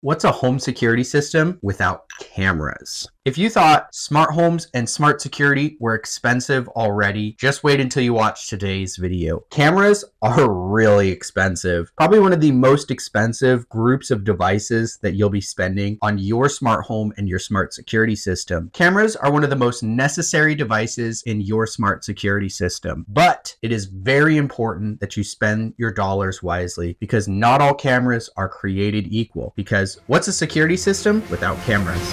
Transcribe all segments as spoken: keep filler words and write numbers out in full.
What's a home security system without cameras? If you thought smart homes and smart security were expensive already, just wait until you watch today's video. Cameras are really expensive. Probably one of the most expensive groups of devices that you'll be spending on your smart home and your smart security system. Cameras are one of the most necessary devices in your smart security system, but it is very important that you spend your dollars wisely because not all cameras are created equal. Because what's a security system without cameras?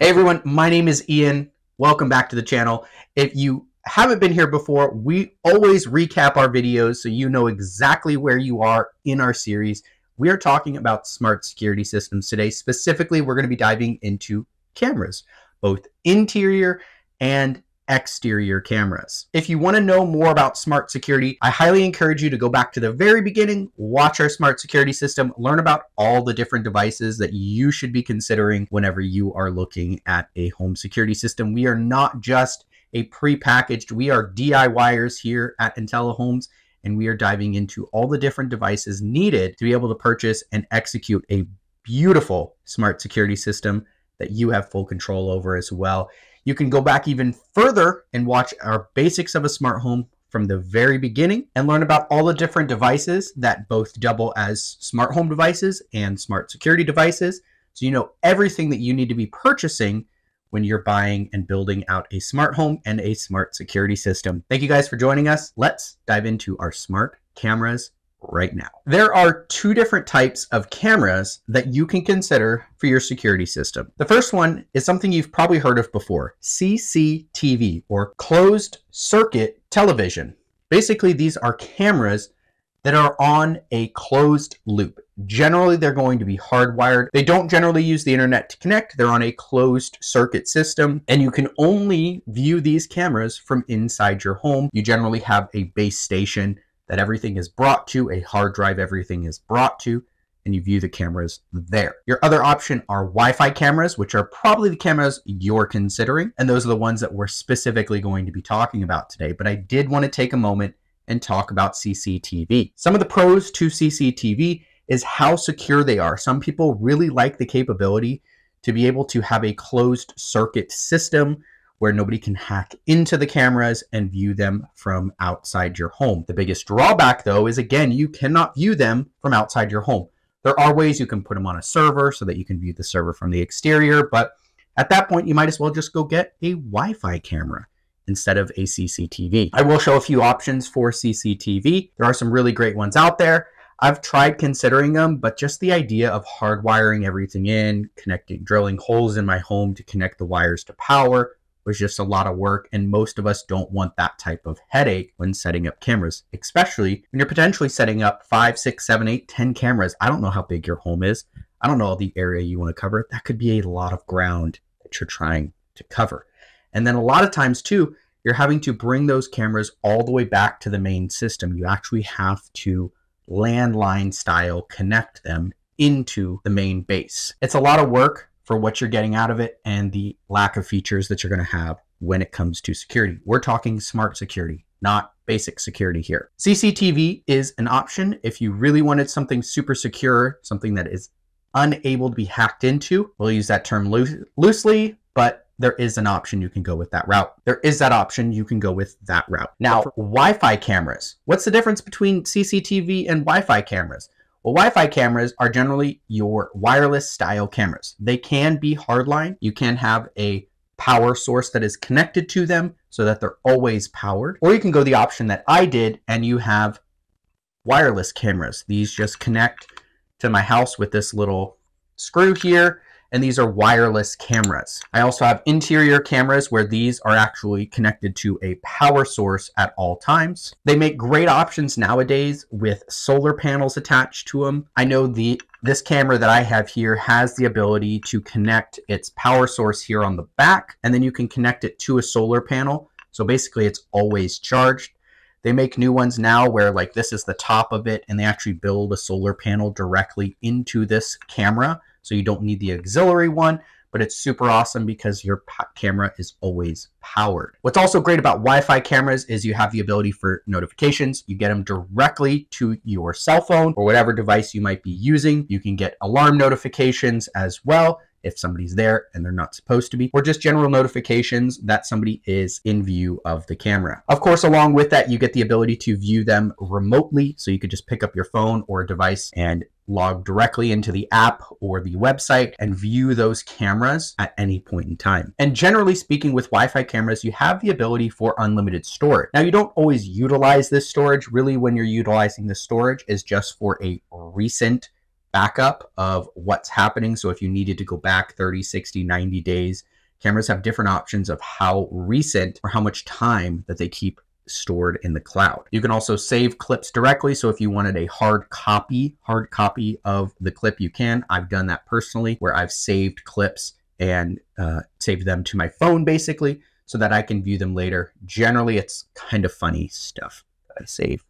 Hey everyone, my name is Ian. Welcome back to the channel. If you haven't been here before, we always recap our videos so you know exactly where you are in our series. We are talking about smart security systems today. Specifically, we're going to be diving into cameras, both interior and exterior cameras. If you want to know more about smart security, I highly encourage you to go back to the very beginning, watch our smart security system, learn about all the different devices that you should be considering whenever you are looking at a home security system. We are not just a pre-packaged, we are D I Y ers here at IntelliHomes. And we are diving into all the different devices needed to be able to purchase and execute a beautiful smart security system that you have full control over as well. You can go back even further and watch our basics of a smart home from the very beginning and learn about all the different devices that both double as smart home devices and smart security devices. So you know everything that you need to be purchasing when you're buying and building out a smart home and a smart security system. Thank you guys for joining us. Let's dive into our smart cameras right now. There are two different types of cameras that you can consider for your security system. The first one is something you've probably heard of before, C C T V or closed circuit television. Basically, these are cameras that are on a closed loop. Generally, they're going to be hardwired. They don't generally use the internet to connect. They're on a closed circuit system, and you can only view these cameras from inside your home. You generally have a base station that everything is brought to, a hard drive everything is brought to, and you view the cameras there. Your other option are Wi-Fi cameras, which are probably the cameras you're considering, and those are the ones that we're specifically going to be talking about today. But I did want to take a moment and talk about C C T V. Some of the pros to C C T V is how secure they are. Some people really like the capability to be able to have a closed circuit system where nobody can hack into the cameras and view them from outside your home. The biggest drawback though is, again, you cannot view them from outside your home. There are ways you can put them on a server so that you can view the server from the exterior, but at that point you might as well just go get a Wi-Fi camera instead of a C C T V. I will show a few options for C C T V. There are some really great ones out there. I've tried considering them, but just the idea of hardwiring everything in, connecting, drilling holes in my home to connect the wires to power was just a lot of work. And most of us don't want that type of headache when setting up cameras, especially when you're potentially setting up five, six, seven, eight, ten cameras. I don't know how big your home is. I don't know all the area you want to cover. That could be a lot of ground that you're trying to cover. And then a lot of times too, you're having to bring those cameras all the way back to the main system. You actually have to landline style connect them into the main base. It's a lot of work for what you're getting out of it and the lack of features that you're going to have when it comes to security. We're talking smart security, not basic security here. C C T V is an option if you really wanted something super secure, something that is unable to be hacked into. We'll use that term loose, loosely, but there is an option you can go with that route. There is that option you can go with that route. Now, Wi-Fi cameras. What's the difference between C C T V and Wi-Fi cameras? Well, Wi-Fi cameras are generally your wireless style cameras. They can be hardline. You can have a power source that is connected to them so that they're always powered. Or you can go the option that I did and you have wireless cameras. These just connect to my house with this little screw here. And these are wireless cameras. I also have interior cameras where these are actually connected to a power source at all times. They make great options nowadays with solar panels attached to them. I know the this camera that I have here has the ability to connect its power source here on the back, and then you can connect it to a solar panel. So basically it's always charged. They make new ones now where like this is the top of it and they actually build a solar panel directly into this camera. So you don't need the auxiliary one, but it's super awesome because your camera is always powered. What's also great about Wi-Fi cameras is you have the ability for notifications. You get them directly to your cell phone or whatever device you might be using. You can get alarm notifications as well, if somebody's there and they're not supposed to be, or just general notifications that somebody is in view of the camera. Of course, along with that, you get the ability to view them remotely. So you could just pick up your phone or a device and log directly into the app or the website and view those cameras at any point in time. And generally speaking, with Wi-Fi cameras, you have the ability for unlimited storage. Now, you don't always utilize this storage. Really, when you're utilizing the storage is just for a recent backup of what's happening. So if you needed to go back thirty, sixty, ninety days, cameras have different options of how recent or how much time that they keep stored in the cloud. You can also save clips directly. So if you wanted a hard copy, hard copy of the clip, you can. I've done that personally where I've saved clips and uh, saved them to my phone basically so that I can view them later. Generally, it's kind of funny stuff that I save.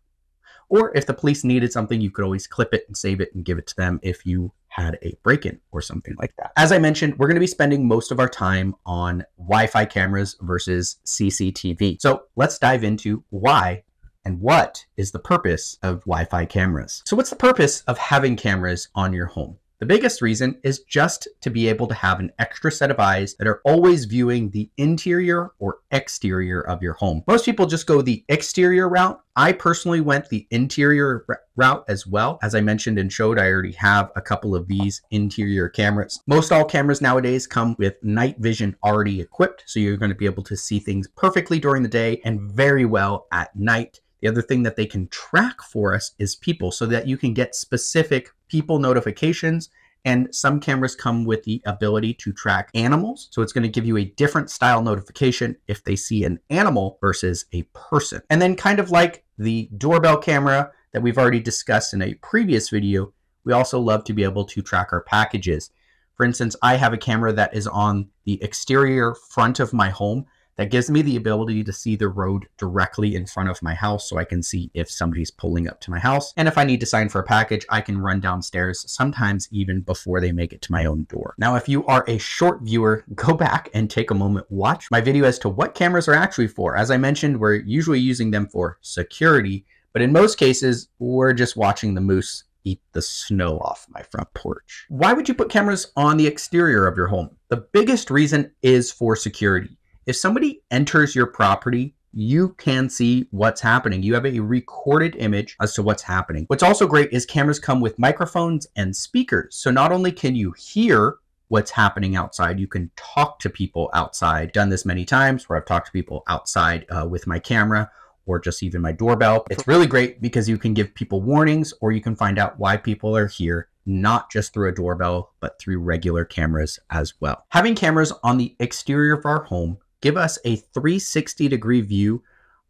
Or if the police needed something, you could always clip it and save it and give it to them if you had a break-in or something like that. As I mentioned, we're going to be spending most of our time on Wi-Fi cameras versus C C T V. So let's dive into why and what is the purpose of Wi-Fi cameras. So what's the purpose of having cameras on your home? The biggest reason is just to be able to have an extra set of eyes that are always viewing the interior or exterior of your home. Most people just go the exterior route. I personally went the interior route as well. As I mentioned and showed, I already have a couple of these interior cameras. Most all cameras nowadays come with night vision already equipped, so you're going to be able to see things perfectly during the day and very well at night. The other thing that they can track for us is people, so that you can get specific people notifications. And some cameras come with the ability to track animals. So it's going to give you a different style notification if they see an animal versus a person. And then kind of like the doorbell camera that we've already discussed in a previous video, we also love to be able to track our packages. For instance, I have a camera that is on the exterior front of my home that gives me the ability to see the road directly in front of my house, so I can see if somebody's pulling up to my house. And if I need to sign for a package, I can run downstairs, sometimes even before they make it to my own door. Now, if you are a short viewer, go back and take a moment, watch my video as to what cameras are actually for. As I mentioned, we're usually using them for security, but in most cases, we're just watching the moose eat the snow off my front porch. Why would you put cameras on the exterior of your home? The biggest reason is for security. If somebody enters your property, you can see what's happening. You have a recorded image as to what's happening. What's also great is cameras come with microphones and speakers. So not only can you hear what's happening outside, you can talk to people outside. I've done this many times where I've talked to people outside uh, with my camera or just even my doorbell. It's really great because you can give people warnings, or you can find out why people are here, not just through a doorbell, but through regular cameras as well. Having cameras on the exterior of our home give us a three sixty degree view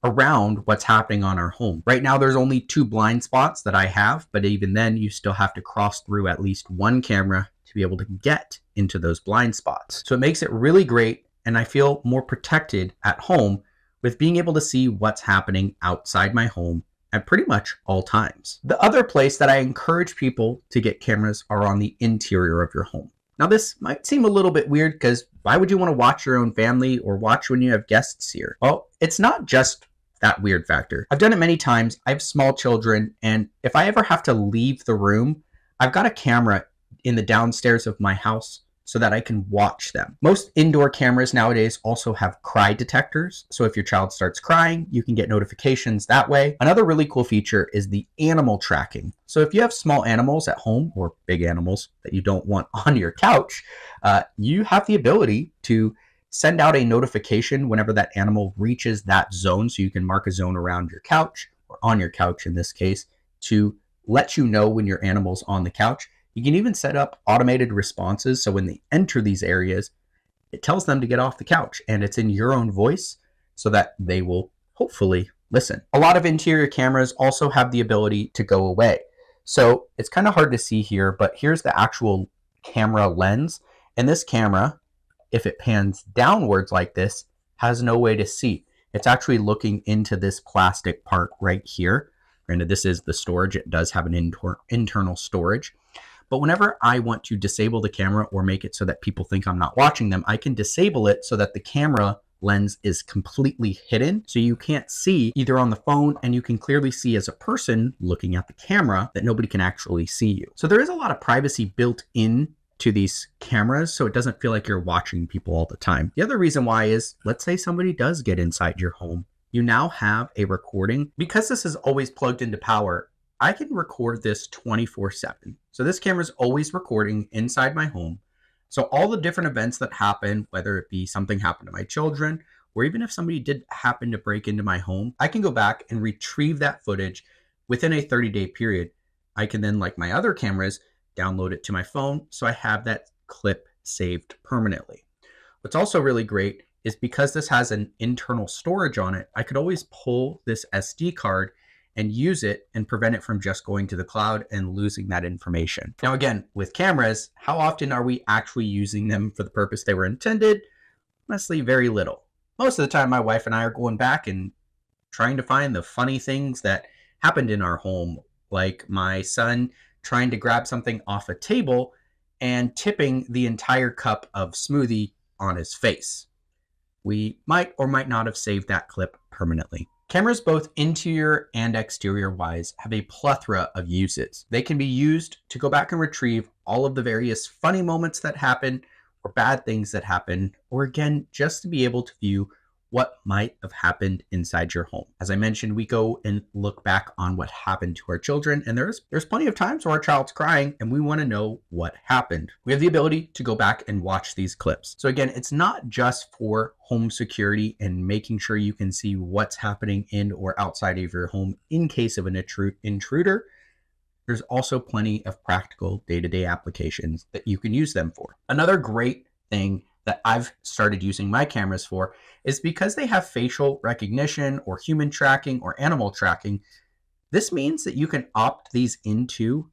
around what's happening on our home. Right now, there's only two blind spots that I have, but even then you still have to cross through at least one camera to be able to get into those blind spots. So it makes it really great, and I feel more protected at home with being able to see what's happening outside my home at pretty much all times. The other place that I encourage people to get cameras are on the interior of your home. Now, this might seem a little bit weird because why would you want to watch your own family or watch when you have guests here? Well, it's not just that weird factor. I've done it many times. I have small children, and if I ever have to leave the room, I've got a camera in the downstairs of my house so that I can watch them. Most indoor cameras nowadays also have cry detectors. So if your child starts crying, you can get notifications that way. Another really cool feature is the animal tracking. So if you have small animals at home or big animals that you don't want on your couch, uh, you have the ability to send out a notification whenever that animal reaches that zone. So you can mark a zone around your couch, or on your couch in this case, to let you know when your animal's on the couch. You can even set up automated responses. So when they enter these areas, it tells them to get off the couch, and it's in your own voice so that they will hopefully listen. A lot of interior cameras also have the ability to go away. So it's kind of hard to see here, but here's the actual camera lens. And this camera, if it pans downwards like this, has no way to see. It's actually looking into this plastic part right here. Granted, this is the storage. It does have an inter- internal storage. But whenever I want to disable the camera or make it so that people think I'm not watching them, I can disable it so that the camera lens is completely hidden. So you can't see either on the phone, and you can clearly see as a person looking at the camera that nobody can actually see you. So there is a lot of privacy built in to these cameras, so it doesn't feel like you're watching people all the time. The other reason why is, let's say somebody does get inside your home. You now have a recording. Because this is always plugged into power, I can record this twenty-four seven. So this camera is always recording inside my home. So all the different events that happen, whether it be something happened to my children, or even if somebody did happen to break into my home, I can go back and retrieve that footage within a thirty day period. I can then, like my other cameras, download it to my phone, so I have that clip saved permanently. What's also really great is because this has an internal storage on it, I could always pull this S D card and use it and prevent it from just going to the cloud and losing that information. Now, again, with cameras, how often are we actually using them for the purpose they were intended? Honestly, very little. Most of the time, my wife and I are going back and trying to find the funny things that happened in our home, like my son trying to grab something off a table and tipping the entire cup of smoothie on his face. We might or might not have saved that clip permanently. Cameras, both interior and exterior wise, have a plethora of uses. They can be used to go back and retrieve all of the various funny moments that happen, or bad things that happen, or again, just to be able to view what might have happened inside your home. As I mentioned, we go and look back on what happened to our children, and there's there's plenty of times where our child's crying and we wanna know what happened. We have the ability to go back and watch these clips. So again, it's not just for home security and making sure you can see what's happening in or outside of your home in case of an intruder. There's also plenty of practical day-to-day applications that you can use them for. Another great thing that I've started using my cameras for is because they have facial recognition or human tracking or animal tracking. This means that you can opt these into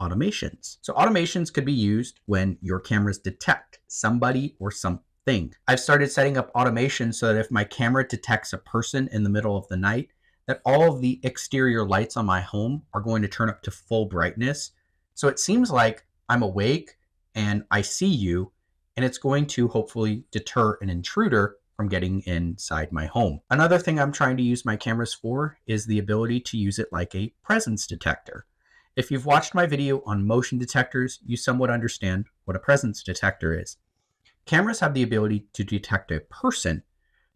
automations. So automations could be used when your cameras detect somebody or something. I've started setting up automations so that if my camera detects a person in the middle of the night, that all of the exterior lights on my home are going to turn up to full brightness. So it seems like I'm awake and I see you, and it's going to hopefully deter an intruder from getting inside my home. Another thing I'm trying to use my cameras for is the ability to use it like a presence detector. If you've watched my video on motion detectors, you somewhat understand what a presence detector is. Cameras have the ability to detect a person,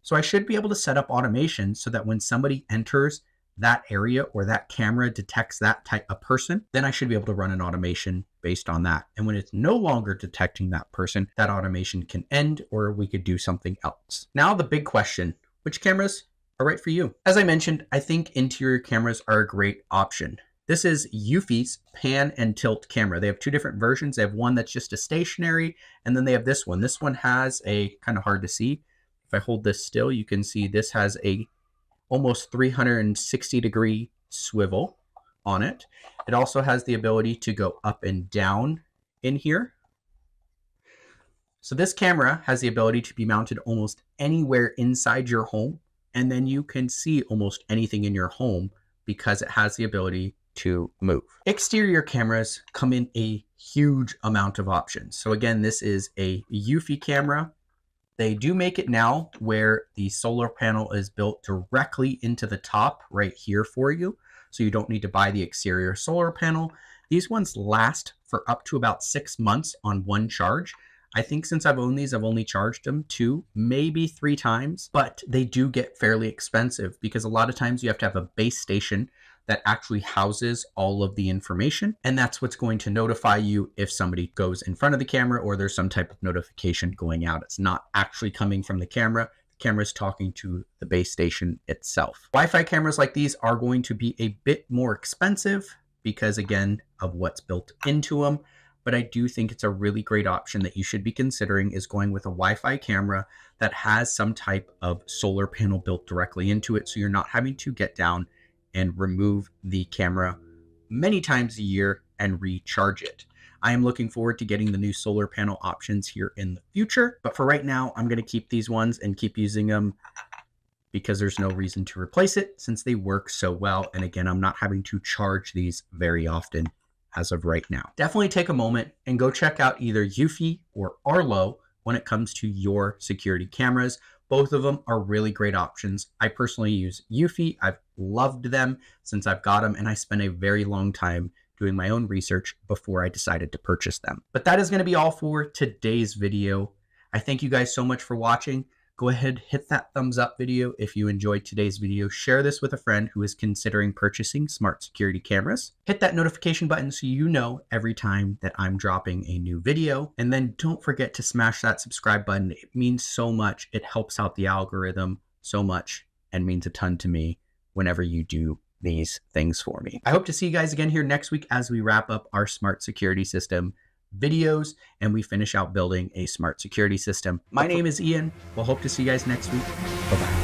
so I should be able to set up automation so that when somebody enters that area or that camera detects that type of person, then I should be able to run an automation based on that. And when it's no longer detecting that person, that automation can end, or we could do something else. Now the big question, which cameras are right for you? As I mentioned, I think interior cameras are a great option. This is Eufy's pan and tilt camera. They have two different versions. They have one that's just a stationary, and then they have this one. This one has a, kind of hard to see. If I hold this still, you can see this has a almost three hundred sixty degree swivel on it. It also has the ability to go up and down in here. So this camera has the ability to be mounted almost anywhere inside your home, and then you can see almost anything in your home because it has the ability to move. Exterior cameras come in a huge amount of options. So again, this is a Eufy camera. They do make it now where the solar panel is built directly into the top right here for you, so you don't need to buy the exterior solar panel. These ones last for up to about six months on one charge. I think since I've owned these, I've only charged them two, maybe three times, but they do get fairly expensive because a lot of times you have to have a base station that actually houses all of the information. And that's what's going to notify you if somebody goes in front of the camera or there's some type of notification going out. It's not actually coming from the camera. The camera is talking to the base station itself. Wi-Fi cameras like these are going to be a bit more expensive because, again, of what's built into them. But I do think it's a really great option that you should be considering is going with a Wi-Fi camera that has some type of solar panel built directly into it, so you're not having to get down and remove the camera many times a year and recharge it. I am looking forward to getting the new solar panel options here in the future, but for right now, I'm gonna keep these ones and keep using them because there's no reason to replace it since they work so well. And again, I'm not having to charge these very often as of right now. Definitely take a moment and go check out either Eufy or Arlo when it comes to your security cameras. Both of them are really great options. I personally use Eufy. I've loved them since I've got them, and I spent a very long time doing my own research before I decided to purchase them. But that is going to be all for today's video. I thank you guys so much for watching. Go ahead, hit that thumbs up video if you enjoyed today's video. Share this with a friend who is considering purchasing smart security cameras. Hit that notification button so you know every time that I'm dropping a new video. And then don't forget to smash that subscribe button. It means so much. It helps out the algorithm so much and means a ton to me whenever you do these things for me. I hope to see you guys again here next week as we wrap up our smart security system videos and we finish out building a smart security system. My name is Ian. We'll hope to see you guys next week. Bye-bye.